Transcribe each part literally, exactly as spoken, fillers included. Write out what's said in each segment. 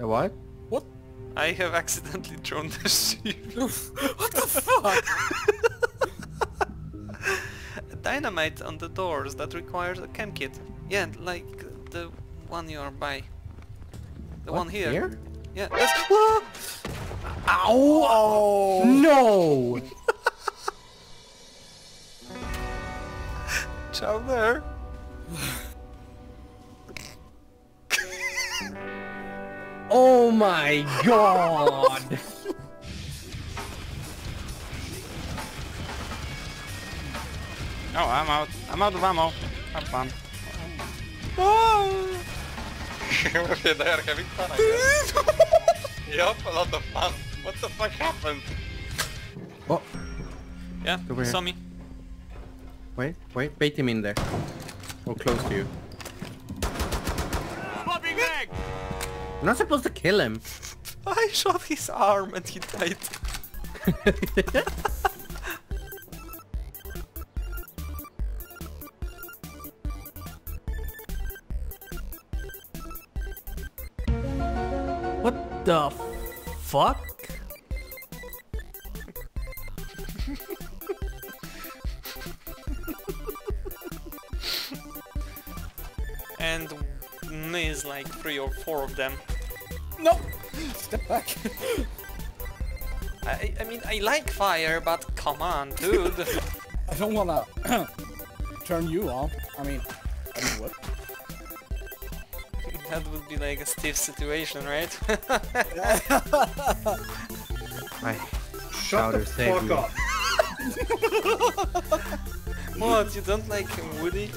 A what? What? I have accidentally thrown the sheep. What the fuck? Dynamite on the doors that requires a chem kit. Yeah, like the one you are by. The what, one here. Here? Yeah. That's... Ow! Oh, no! Ciao there. Oh my god! Oh, I'm out. I'm out of ammo. Have fun. Oh. We're there having fun, I guess. Yup, a lot of fun. What the fuck happened? Oh. Yeah, you saw me. Wait, wait, bait him in there. Or close to you. Bobby bag! You're not supposed to kill him. I shot his arm and he died. What the fuck? And there's like three or four of them. No! Step back! I, I mean, I like fire, but come on, dude! I don't wanna turn you off. I mean, I mean what? That would be like a stiff situation, right? I Shut the fuck up! What, you don't like him, Woody?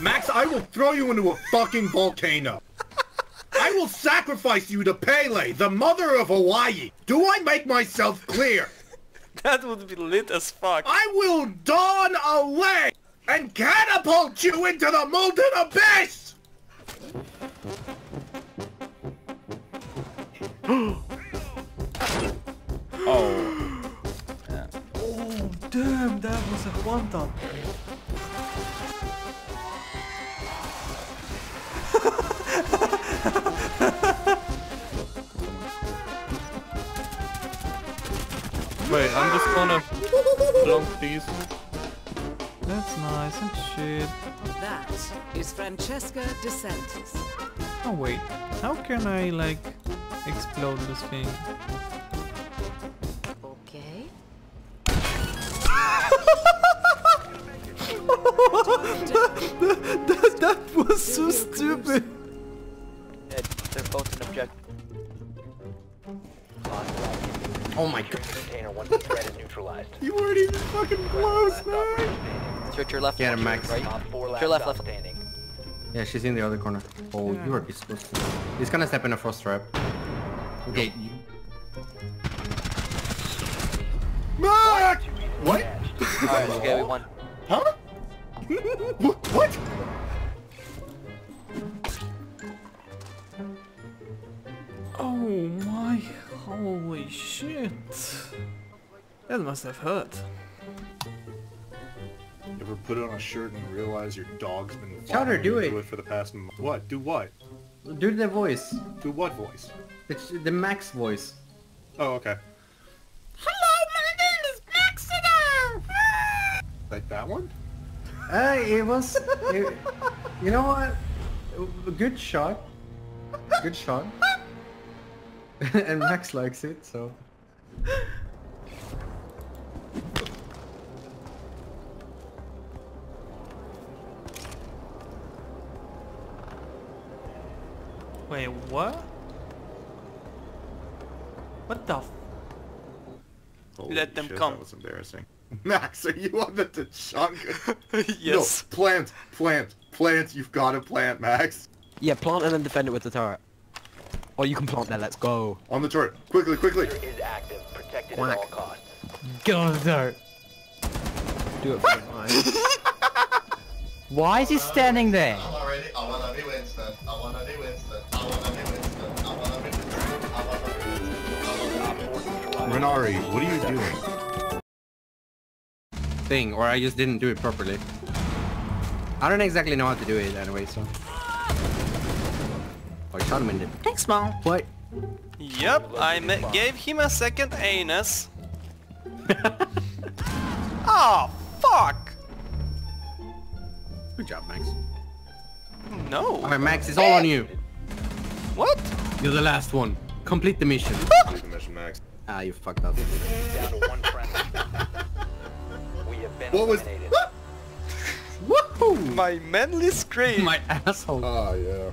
Max, I will throw you into a fucking volcano! I will sacrifice you to Pele, the mother of Hawaii! Do I make myself clear? That would be lit as fuck. I will dawn away and catapult you into the molten abyss! Oh. Yeah. Oh, damn, that was a quantum. Wait, I'm just gonna plonk these. That's nice and shit. That is Francesca DeSantis. Oh wait, how can I like explode this thing? Okay. that, that, that was so stupid. Yeah, they're both an objective. Oh my god. You weren't even fucking close, man! It's your, your left. Get him, Max. Right? Your left, left. Yeah, she's in the other corner. Oh, yeah. You are disgusting. He's gonna step in a frost trap. Okay. Max! What? Alright, okay, we won. Huh? What? Oh my, holy shit. That must have hurt. You ever put on a shirt and realize your dog's been Chowder, do it. it for the past month? What? Do what? Do the voice. Do what voice? It's the Max voice. Oh, okay. Hello, my name is Maxido! Like that one? Uh, it was... it, you know what? Good shot. Good shot. And Max likes it, so... Wait, what? What the f- Holy Let them shit, come. That was embarrassing. Max, are you on the Tachanka? Yes. No, plant, plant, plant. You've got to plant, Max. Yeah, plant and then defend it with the turret. Or you can plant there, let's go. On the turret, quickly, quickly. It is active, protected Quack. at all costs. Go on the turret. Do it for mine. Why is he standing there? I'm already, I wanna be Winston. I wanna be Winston. I wanna be Winston. I wanna be Winston. I wanna be Winston. I wanna be Winston. Renari, what are you doing? Thing, or I just didn't do it properly. I don't exactly know how to do it anyway, so. Wait, hold a minute. Thanks, Mom. What? Yep, I gave him a second anus. Oh, fuck! Good job, Max. No. All right, Max, it's all on you. What? You're the last one. Complete the mission. Complete the mission, Max. Ah, you fucked up. Down to one friend. We have been what was? Woohoo! My manly scream. My asshole. Oh yeah.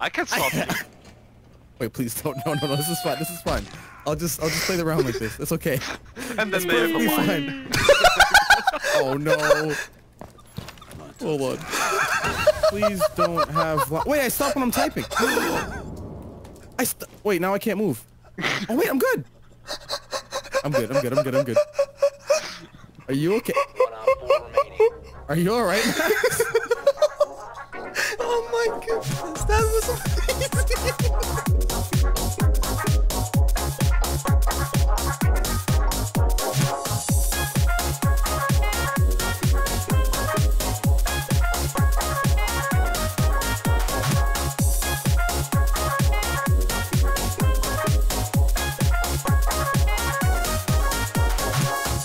I can stop you. Wait, please don't. No, no, no. This is fine. This is fine. I'll just, I'll just play the round like this. It's okay. And then they have fine. Oh no. Hold on. Please don't have. Wait, I stopped when I'm typing. I st wait. Now I can't move. Oh wait, I'm good. I'm good. I'm good. I'm good. I'm good. Are you okay? Are you all right, Max? Oh my goodness, that was amazing!